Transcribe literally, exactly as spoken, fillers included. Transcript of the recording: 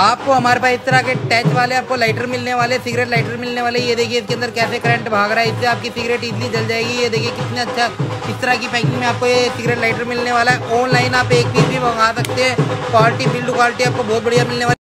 आपको हमारे पास इस तरह के टैच वाले आपको लाइटर मिलने वाले, सिगरेट लाइटर मिलने वाले। ये देखिए इसके अंदर कैसे करंट भाग रहा है, इससे आपकी सिगरेट इजली जल जाएगी। ये देखिए कितना अच्छा इस तरह की पैकिंग में आपको ये सिगरेट लाइटर मिलने वाला है। ऑनलाइन आप एक पीस भी मंगा सकते हैं, क्वालिटी बिल्ड क्वालिटी आपको बहुत बढ़िया मिलने वाली।